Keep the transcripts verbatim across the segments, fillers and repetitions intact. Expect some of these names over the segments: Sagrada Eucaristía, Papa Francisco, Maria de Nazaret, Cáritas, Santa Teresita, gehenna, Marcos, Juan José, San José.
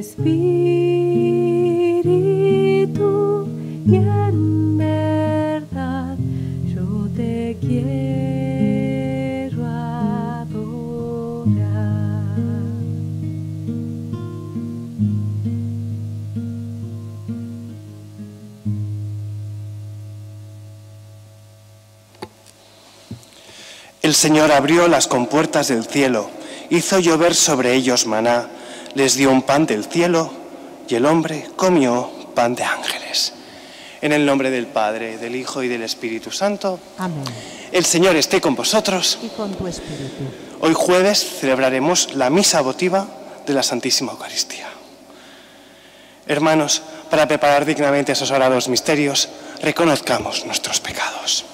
espíritu y en verdad yo te quiero adorar. El Señor abrió las compuertas del cielo, hizo llover sobre ellos maná, les dio un pan del cielo y el hombre comió pan de ángeles. En el nombre del Padre, del Hijo y del Espíritu Santo. Amén. El Señor esté con vosotros. Y con tu espíritu. Hoy jueves celebraremos la misa votiva de la Santísima Eucaristía. Hermanos, para preparar dignamente esos sagrados misterios, reconozcamos nuestros pecados.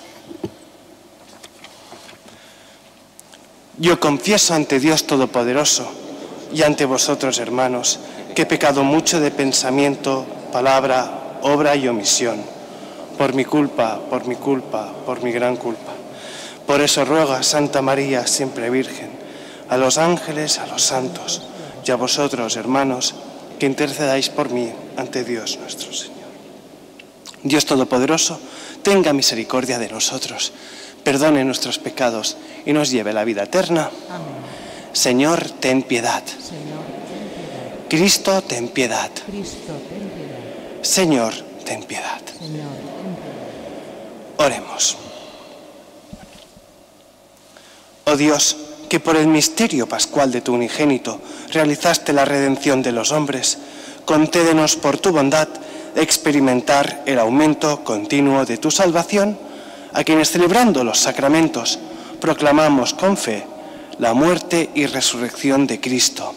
Yo confieso ante Dios Todopoderoso y ante vosotros, hermanos, que he pecado mucho de pensamiento, palabra, obra y omisión, por mi culpa, por mi culpa, por mi gran culpa. Por eso ruega, Santa María, siempre Virgen, a los ángeles, a los santos, y a vosotros, hermanos, que intercedáis por mí ante Dios nuestro Señor. Dios Todopoderoso, tenga misericordia de nosotros, perdone nuestros pecados y nos lleve a la vida eterna. Amén. Señor, ten piedad. Señor, ten piedad. Cristo, ten piedad. Cristo, ten piedad. Señor, ten piedad. Señor, ten piedad. Oremos. Oh Dios, que por el misterio pascual de tu unigénito realizaste la redención de los hombres, concédenos por tu bondad experimentar el aumento continuo de tu salvación, a quienes celebrando los sacramentos proclamamos con fe la muerte y resurrección de Cristo,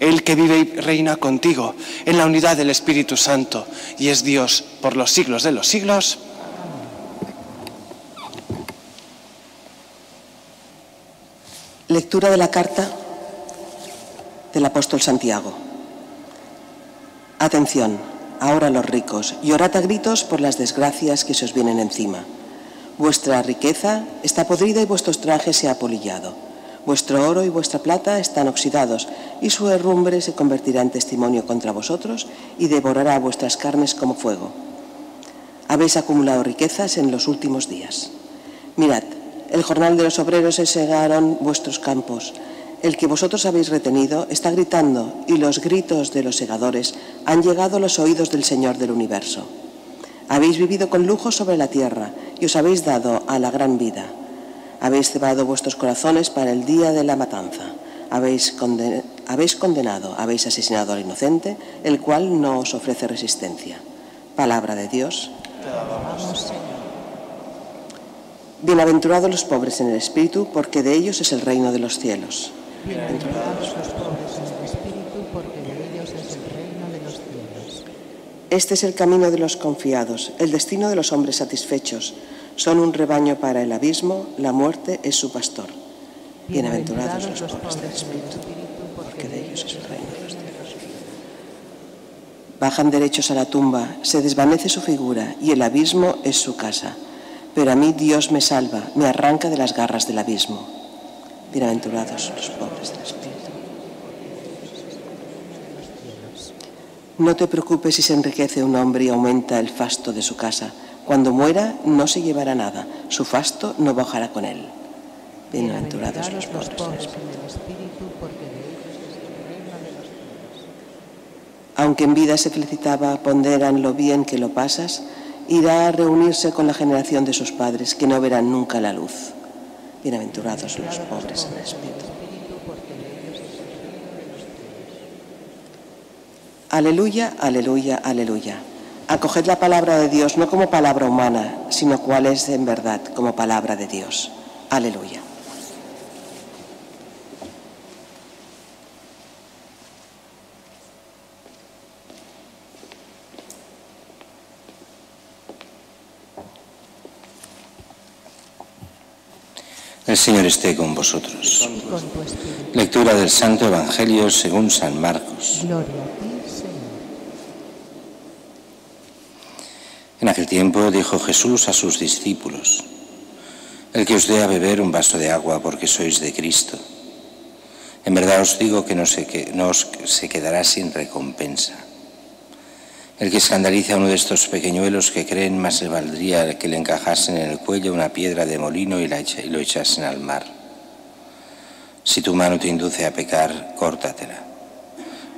el que vive y reina contigo en la unidad del Espíritu Santo y es Dios por los siglos de los siglos. Lectura de la carta del apóstol Santiago. Atención, ahora los ricos, llorad a gritos por las desgracias que se os vienen encima. Vuestra riqueza está podrida y vuestros trajes se ha apolillado. Vuestro oro y vuestra plata están oxidados y su herrumbre se convertirá en testimonio contra vosotros y devorará vuestras carnes como fuego. Habéis acumulado riquezas en los últimos días. Mirad, el jornal de los obreros se segaron vuestros campos. El que vosotros habéis retenido está gritando y los gritos de los segadores han llegado a los oídos del Señor del universo. Habéis vivido con lujo sobre la tierra y os habéis dado a la gran vida. Habéis cebado vuestros corazones para el día de la matanza. Habéis, conden- habéis condenado, habéis asesinado al inocente, el cual no os ofrece resistencia. Palabra de Dios. Te alabamos, Señor. Bienaventurados los pobres en el espíritu, porque de ellos es el reino de los cielos. Bienaventurados los pobres en el espíritu, porque de ellos es el reino de los cielos. Este es el camino de los confiados, el destino de los hombres satisfechos. Son un rebaño para el abismo, la muerte es su pastor. Bienaventurados los pobres del espíritu, porque de ellos es el reino de los cielos. Bajan derechos a la tumba, se desvanece su figura y el abismo es su casa. Pero a mí Dios me salva, me arranca de las garras del abismo. Bienaventurados los pobres del espíritu. No te preocupes si se enriquece un hombre y aumenta el fasto de su casa. Cuando muera, no se llevará nada, su fasto no bajará con él. Bienaventurados los pobres en el espíritu, porque de ellos es el reino de los cielos. Aunque en vida se felicitaba, ponderan lo bien que lo pasas, irá a reunirse con la generación de sus padres, que no verán nunca la luz. Bienaventurados los pobres en el espíritu. Aleluya, aleluya, aleluya. Acoged la palabra de Dios no como palabra humana, sino cual es en verdad como palabra de Dios. Aleluya. El Señor esté con vosotros. Lectura del Santo Evangelio según San Marcos. Gloria a ti, Señor. En aquel tiempo dijo Jesús a sus discípulos: el que os dé a beber un vaso de agua porque sois de Cristo, En verdad os digo que no, se, que no os, se quedará sin recompensa. El que escandaliza a uno de estos pequeñuelos que creen, más le valdría que le encajasen en el cuello una piedra de molino y, la echa, y lo echasen al mar. Si tu mano te induce a pecar, córtatela.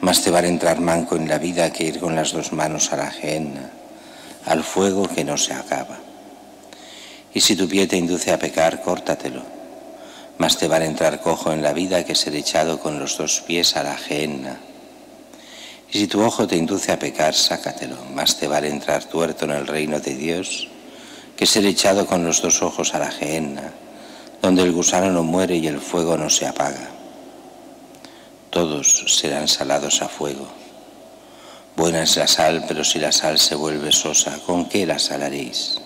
Más te vale entrar manco en la vida que ir con las dos manos a la gehenna, al fuego que no se acaba. Y si tu pie te induce a pecar, córtatelo. Más te vale entrar cojo en la vida que ser echado con los dos pies a la gehenna. Y si tu ojo te induce a pecar, sácatelo. Más te vale entrar tuerto en el reino de Dios que ser echado con los dos ojos a la gehenna, donde el gusano no muere y el fuego no se apaga. Todos serán salados a fuego. Buena es la sal, pero si la sal se vuelve sosa, ¿con qué la salaréis?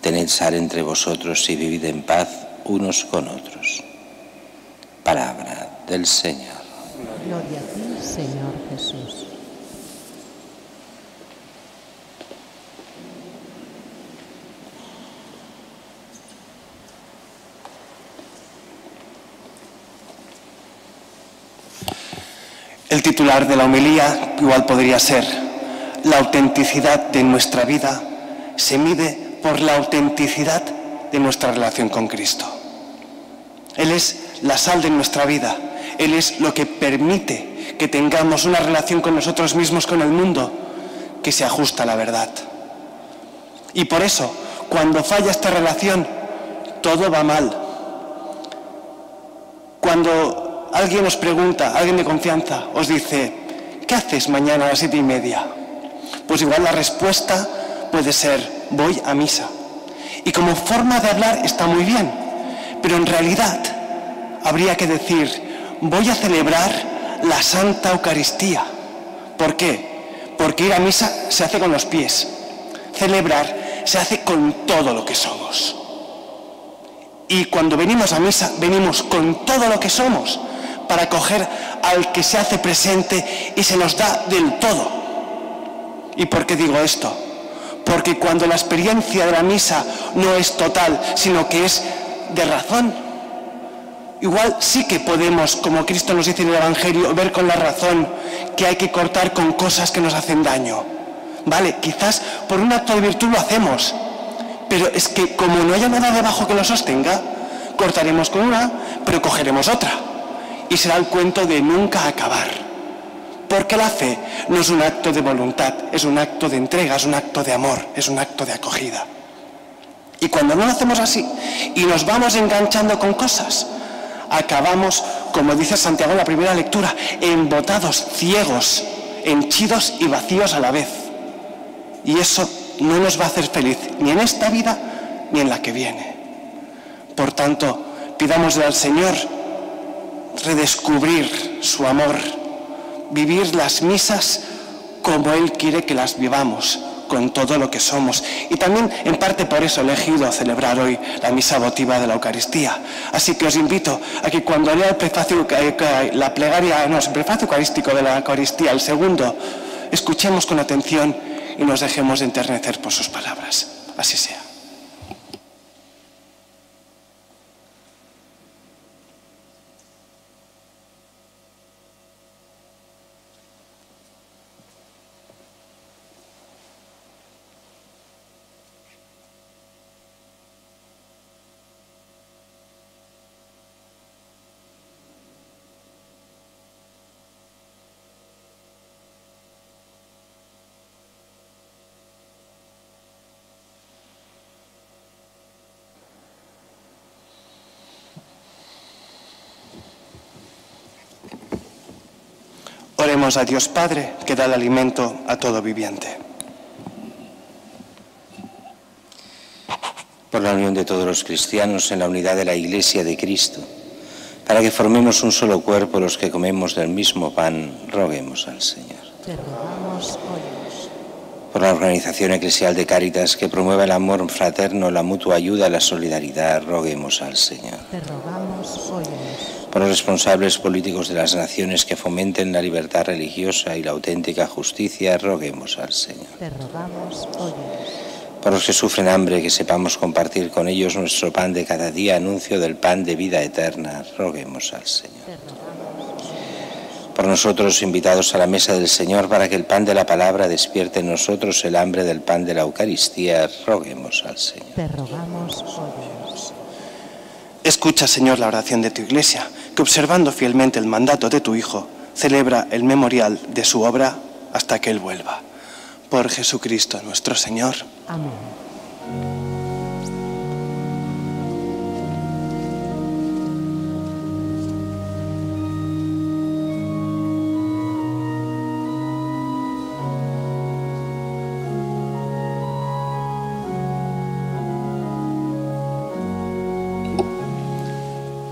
Tened sal entre vosotros y vivid en paz unos con otros. Palabra del Señor. Gloria a ti, Señor Jesús. El titular de la homilía igual podría ser: la autenticidad de nuestra vida se mide por la autenticidad de nuestra relación con Cristo. Él es la sal de nuestra vida. Él es lo que permite que tengamos una relación con nosotros mismos, con el mundo, que se ajusta a la verdad. Y por eso, cuando falla esta relación, todo va mal. Cuando alguien os pregunta, alguien de confianza, os dice: ¿qué haces mañana a las siete y media? Pues igual la respuesta puede ser: voy a misa. Y como forma de hablar está muy bien, pero en realidad habría que decir: voy a celebrar la Santa Eucaristía. ¿Por qué? Porque ir a misa se hace con los pies. Celebrar se hace con todo lo que somos. Y cuando venimos a misa, venimos con todo lo que somos, para acoger al que se hace presente y se nos da del todo. ¿Y por qué digo esto? Porque cuando la experiencia de la misa no es total, sino que es de razón, igual sí que podemos, como Cristo nos dice en el Evangelio, ver con la razón que hay que cortar con cosas que nos hacen daño. Vale, quizás por un acto de virtud lo hacemos, pero es que como no haya nada debajo que lo sostenga, cortaremos con una, pero cogeremos otra. Y será el cuento de nunca acabar. Porque la fe no es un acto de voluntad, es un acto de entrega, es un acto de amor, es un acto de acogida. Y cuando no lo hacemos así y nos vamos enganchando con cosas, acabamos, como dice Santiago en la primera lectura, embotados, ciegos, henchidos y vacíos a la vez. Y eso no nos va a hacer feliz, ni en esta vida ni en la que viene. Por tanto, pidámosle al Señor redescubrir su amor, vivir las misas como Él quiere que las vivamos, con todo lo que somos. Y también, en parte por eso, he elegido celebrar hoy la misa votiva de la Eucaristía. Así que os invito a que cuando lea el prefacio, la plegaria, no, el prefacio eucarístico de la Eucaristía, el segundo, escuchemos con atención y nos dejemos de enternecer por sus palabras. Así sea. A Dios Padre, que da el alimento a todo viviente. Por la unión de todos los cristianos en la unidad de la Iglesia de Cristo, para que formemos un solo cuerpo los que comemos del mismo pan, roguemos al Señor. Por la organización eclesial de Cáritas, que promueva el amor fraterno, la mutua ayuda, la solidaridad, roguemos al Señor. Por los responsables políticos de las naciones, que fomenten la libertad religiosa y la auténtica justicia, roguemos al Señor. Te rogamos, óyenos. Por los que sufren hambre, que sepamos compartir con ellos nuestro pan de cada día, anuncio del pan de vida eterna, roguemos al Señor. Te rogamos. por nosotros invitados a la mesa del Señor, para que el pan de la palabra despierte en nosotros el hambre del pan de la Eucaristía, roguemos al Señor. Te rogamos, oh Dios. Escucha, Señor, la oración de tu Iglesia, que observando fielmente el mandato de tu Hijo, celebra el memorial de su obra hasta que Él vuelva. Por Jesucristo nuestro Señor. Amén.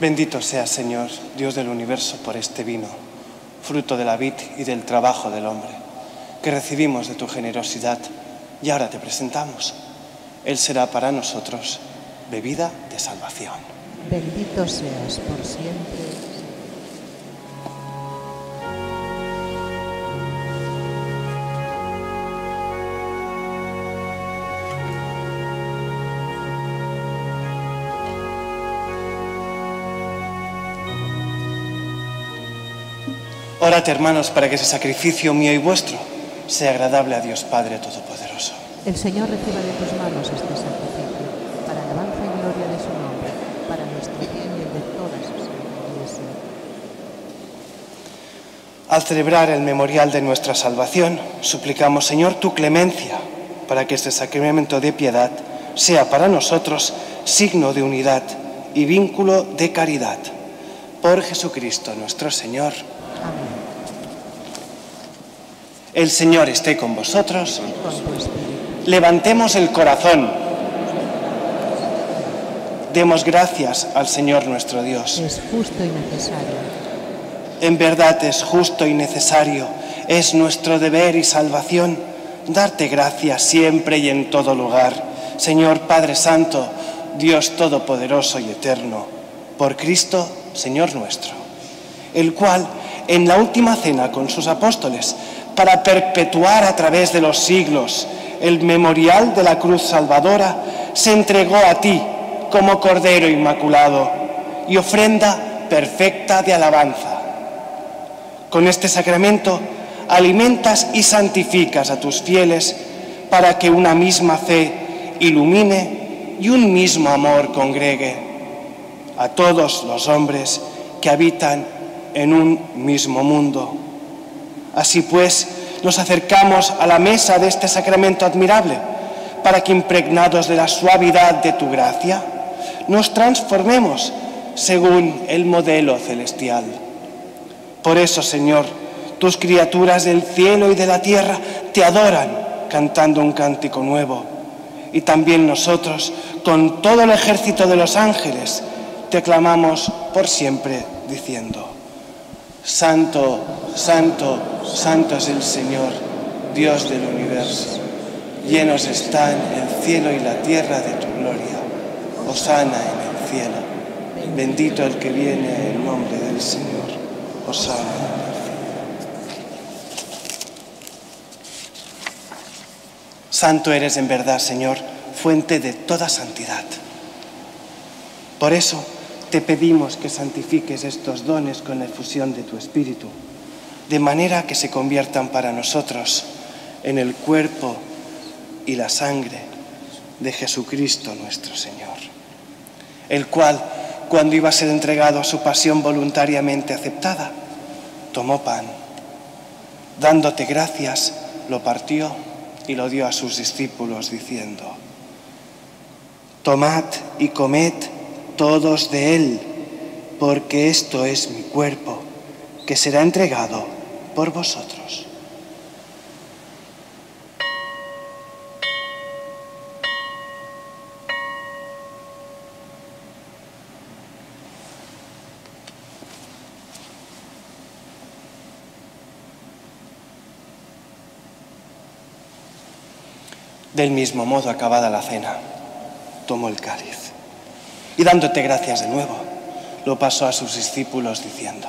Bendito seas, Señor, Dios del universo, por este vino, fruto de la vid y del trabajo del hombre, que recibimos de tu generosidad y ahora te presentamos. Él será para nosotros bebida de salvación. Bendito seas por siempre. Orad, hermanos, para que ese sacrificio mío y vuestro sea agradable a Dios Padre Todopoderoso. El Señor reciba de tus manos este sacrificio, para alabanza y gloria de su nombre, para nuestro bien y el de toda su santa Iglesia. Al celebrar el memorial de nuestra salvación, suplicamos, Señor, tu clemencia, para que este sacramento de piedad sea para nosotros signo de unidad y vínculo de caridad. Por Jesucristo nuestro Señor. Amén. El Señor esté con vosotros. Levantemos el corazón. Demos gracias al Señor nuestro Dios. Es justo y necesario. En verdad es justo y necesario, es nuestro deber y salvación, darte gracias siempre y en todo lugar, Señor Padre Santo, Dios Todopoderoso y Eterno, por Cristo, Señor nuestro, el cual en la última cena con sus apóstoles, para perpetuar a través de los siglos el memorial de la cruz salvadora, se entregó a ti como Cordero Inmaculado y ofrenda perfecta de alabanza. Con este sacramento alimentas y santificas a tus fieles para que una misma fe ilumine y un mismo amor congregue a todos los hombres que habitan en un mismo mundo. Así pues, nos acercamos a la mesa de este sacramento admirable, para que, impregnados de la suavidad de tu gracia, nos transformemos según el modelo celestial. Por eso, Señor, tus criaturas del cielo y de la tierra te adoran cantando un cántico nuevo, y también nosotros, con todo el ejército de los ángeles, te clamamos por siempre diciendo: Santo, santo, santo es el Señor, Dios del universo. Llenos están el cielo y la tierra de tu gloria. Hosana en el cielo. Bendito el que viene en nombre del Señor. Hosana en el cielo. Santo eres en verdad, Señor, fuente de toda santidad. Por eso te pedimos que santifiques estos dones con la efusión de tu Espíritu, de manera que se conviertan para nosotros en el cuerpo y la sangre de Jesucristo nuestro Señor, el cual, cuando iba a ser entregado a su pasión voluntariamente aceptada, tomó pan, dándote gracias, lo partió y lo dio a sus discípulos diciendo: Tomad y comed todos de él, porque esto es mi cuerpo, que será entregado por vosotros. Del mismo modo, acabada la cena, tomó el cáliz y, dándote gracias de nuevo, lo pasó a sus discípulos diciendo: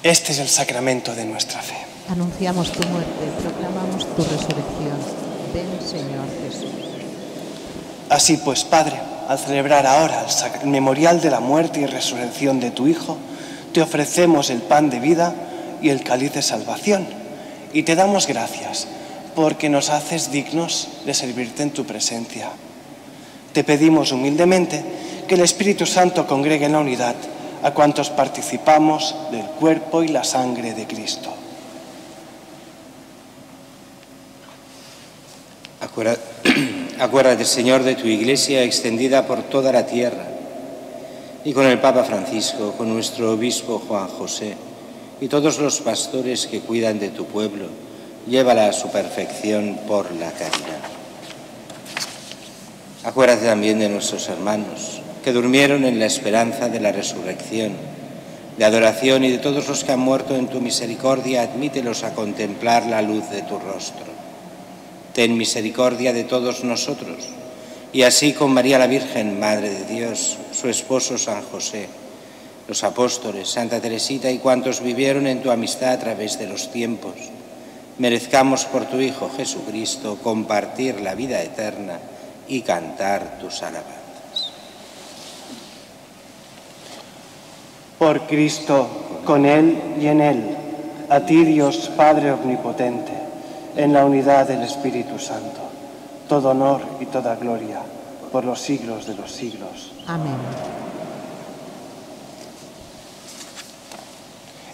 Este es el sacramento de nuestra fe. Anunciamos tu muerte, proclamamos tu resurrección. Ven, Señor Jesús. Así pues, Padre, al celebrar ahora el memorial de la muerte y resurrección de tu Hijo, te ofrecemos el pan de vida y el cáliz de salvación, y te damos gracias porque nos haces dignos de servirte en tu presencia. Te pedimos humildemente que el Espíritu Santo congregue en la unidad a cuantos participamos del cuerpo y la sangre de Cristo. Acuérdate, Señor, de tu Iglesia extendida por toda la tierra, y con el Papa Francisco, con nuestro obispo Juan José y todos los pastores que cuidan de tu pueblo, llévala a su perfección por la caridad. Acuérdate también de nuestros hermanos que durmieron en la esperanza de la resurrección, de adoración, y de todos los que han muerto en tu misericordia, admítelos a contemplar la luz de tu rostro. Ten misericordia de todos nosotros, y así con María la Virgen, Madre de Dios, su esposo San José, los apóstoles, Santa Teresita y cuantos vivieron en tu amistad a través de los tiempos, merezcamos por tu Hijo Jesucristo compartir la vida eterna y cantar tus alabanzas. Por Cristo, con Él y en Él, a ti Dios Padre Omnipotente, en la unidad del Espíritu Santo, todo honor y toda gloria por los siglos de los siglos. Amén.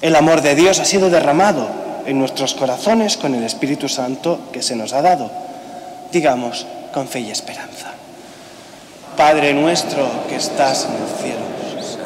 El amor de Dios ha sido derramado en nuestros corazones con el Espíritu Santo que se nos ha dado. Digamos con fe y esperanza: Padre nuestro que estás en el cielo,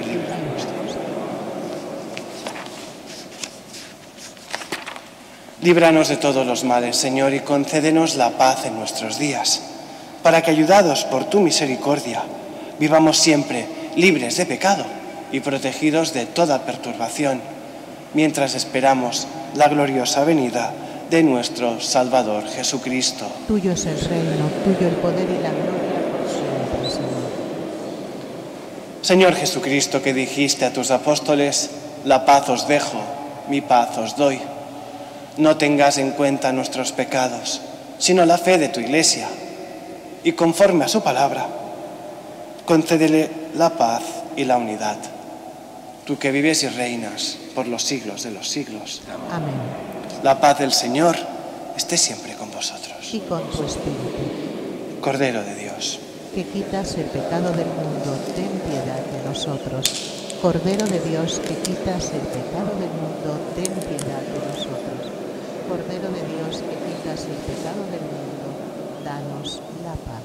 y líbranos de ellos. Líbranos de todos los males, Señor, y concédenos la paz en nuestros días, para que, ayudados por tu misericordia, vivamos siempre libres de pecado y protegidos de toda perturbación, mientras esperamos la gloriosa venida de nuestro Salvador Jesucristo. Tuyo es el reino, tuyo el poder y la gloria por siempre, Señor. Señor Jesucristo, que dijiste a tus apóstoles: la paz os dejo, mi paz os doy. No tengas en cuenta nuestros pecados, sino la fe de tu Iglesia, y conforme a su palabra, concédele la paz y la unidad. Tú que vives y reinas por los siglos de los siglos. Amén. La paz del Señor esté siempre con vosotros. Y con tu espíritu. Cordero de Dios, que quitas el pecado del mundo, ten piedad de nosotros. Cordero de Dios, que quitas el pecado del mundo, ten piedad de nosotros. Cordero de Dios, que quitas el pecado del mundo, danos la paz.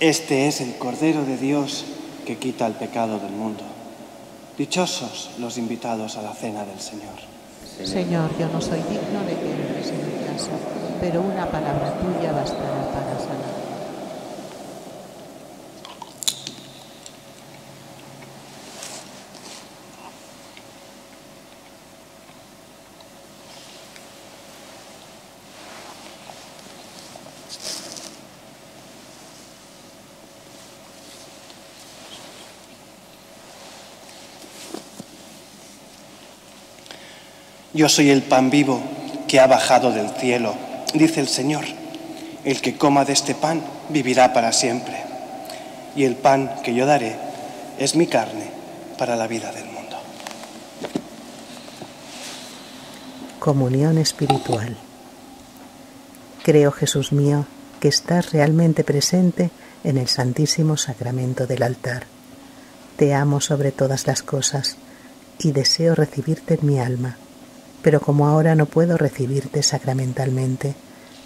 Este es el Cordero de Dios que quita el pecado del mundo. Dichosos los invitados a la cena del Señor. Señor, yo no soy digno de que entres en mi casa, pero una palabra tuya bastará para sanar. Yo soy el pan vivo que ha bajado del cielo, dice el Señor. El que coma de este pan vivirá para siempre. Y el pan que yo daré es mi carne para la vida del mundo. Comunión espiritual. Creo, Jesús mío, que estás realmente presente en el Santísimo Sacramento del altar. Te amo sobre todas las cosas y deseo recibirte en mi alma, pero como ahora no puedo recibirte sacramentalmente,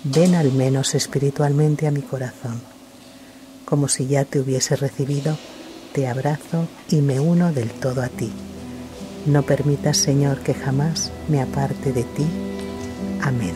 ven al menos espiritualmente a mi corazón. Como si ya te hubiese recibido, te abrazo y me uno del todo a ti. No permitas, Señor, que jamás me aparte de ti. Amén.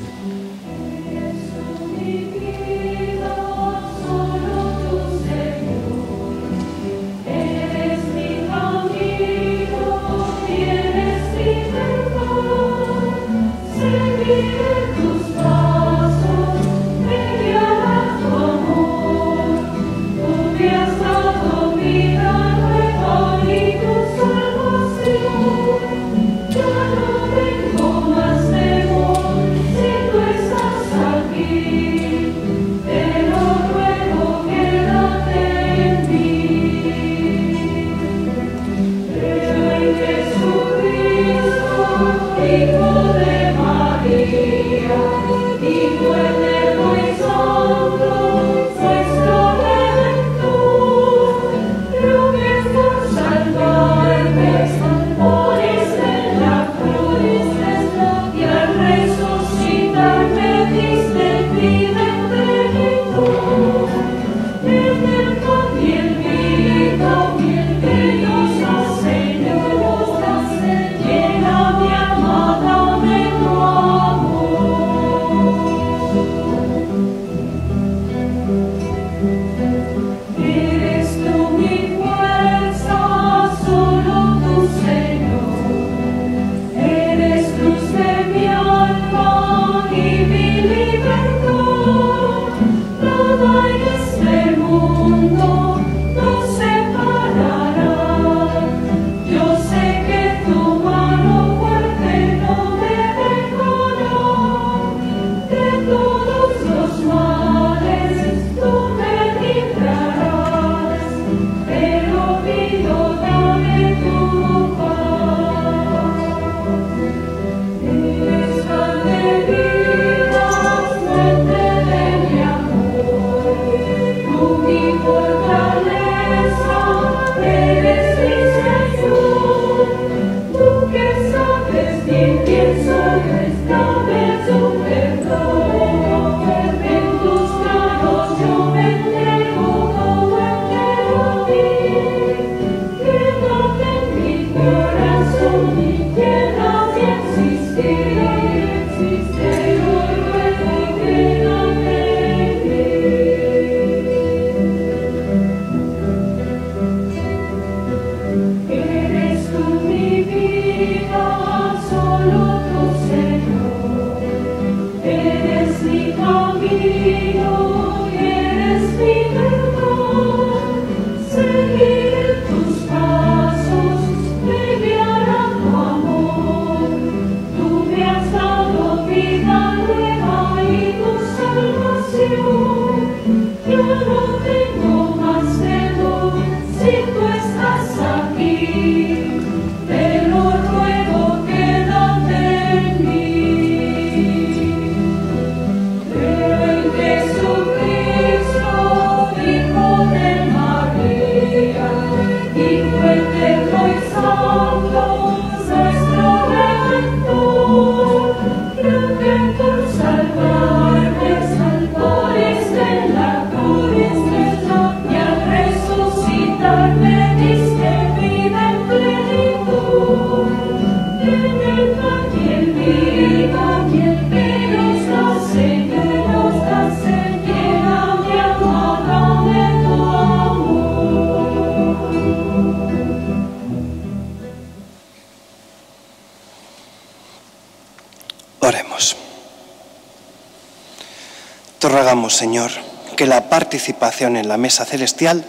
Rogamos, Señor, que la participación en la mesa celestial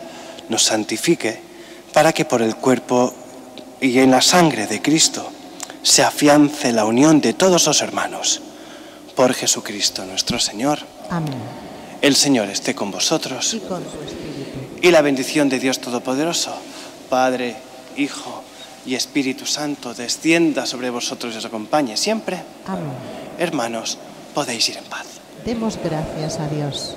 nos santifique para que por el cuerpo y en la sangre de Cristo se afiance la unión de todos los hermanos. Por Jesucristo nuestro Señor. Amén. El Señor esté con vosotros. Y con tu espíritu. Y la bendición de Dios Todopoderoso, Padre, Hijo y Espíritu Santo, descienda sobre vosotros y os acompañe siempre. Amén. Hermanos, podéis ir en paz. Demos gracias a Dios.